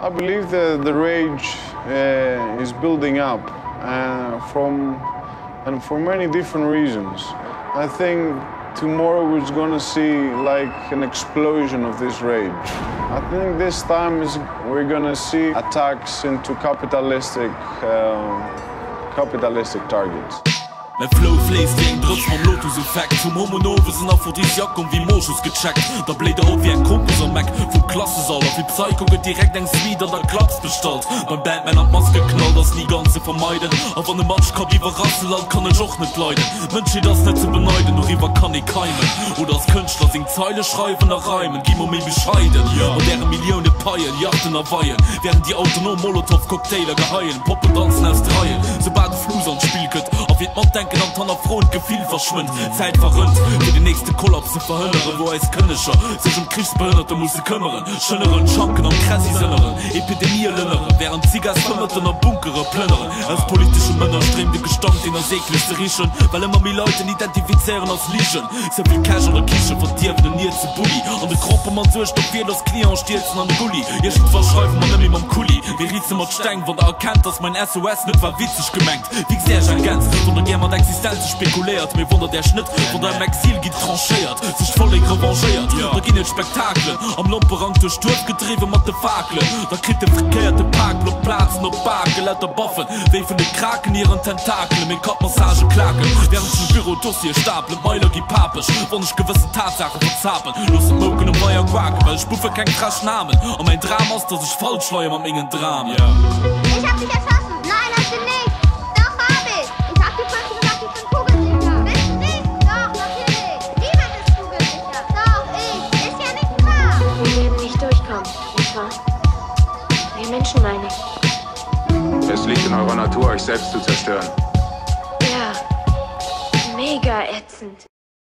I believe the rage is building up for many different reasons. I think tomorrow we're going to see like an explosion of this rage. I think this time we're going to see attacks into capitalistic targets. Mijn flow vlees ding, drugs van Lotus effect. Vom Homonovus nach vor Jack und wie Moschus gecheckt. Da bläht auf wie ein Kumpels am Mac. Vom Klassensaal auf die Psycho geht direkt eng Speed an der Klaps bestellt. Mein Batman hat Maske knallt, das nie ganze vermeiden. Aber ne Matsch kann über Rasseland kann ich auch nicht leiden. Menschen das nicht zu beneiden, nur über kann ich keimen. Oder als Künstler sing Zeile schreiben nach Reimen. Gib mir bescheiden, yeah. Und deren Millionen Peien, Yachten erweihen. Während die autonom Molotov-Cocktail geheilen. Pop und Tanzen aus Dreien, sobald der Fluss ans Spiel geht. Auf jeden Mann denkt an Tannerfront Gefühl verschwindt, Zeit verrückt, für die nächste Kollapse verhöllere, wo es Könnischer, sich Kriegsbehinderte muss kümmern, schöneren Schocken am Krassi-Sinneren, Epidemie-Linneren, während Ziggers vermitten am Bunkere plündern, als politische Männer stremte Gestank in der Seekliste riechen, weil immer mehr Leute identifizieren als Lieschen, so viel Cash oder Kische verdirbt und nie zu Bulli, an der Gruppe man durch, doch wir das Klient stürzen an den Gulli, ihr was schreiben man immer am Kuli, wir riechen mit Stank, wurde erkannt, dass mein SOS nicht war witzig gemengt, wie sehr ich ein Gänz, sondern jemand Existenz spekuliert, mir wundert der Schnitt, von deinem Exil getranchiert, sich völlig revanchiert, yeah. Da gehen Spektakel, am Lumperang durch Turf getrieben mit den Fakeln, da kriegt der verkehrte Parkblock Platz, noch Bakel, hat der Boffen, wefen den Kraken ihren Tentakeln, mit Kopfmassage klagen, während ich im Büro Dossier stapeln, Meiler geht papisch, wollen ich gewisse Tatsachen verzapeln, los im Moken im Meier quaken, weil ich bufe keinen kraschen Namen, und mein Drama ist, dass ich falsch leue am engen Dramen. Yeah. Ich hab dich erschossen, nein, hast du nicht. Menscheneinig. Es liegt in eurer Natur, euch selbst zu zerstören. Ja, mega ätzend.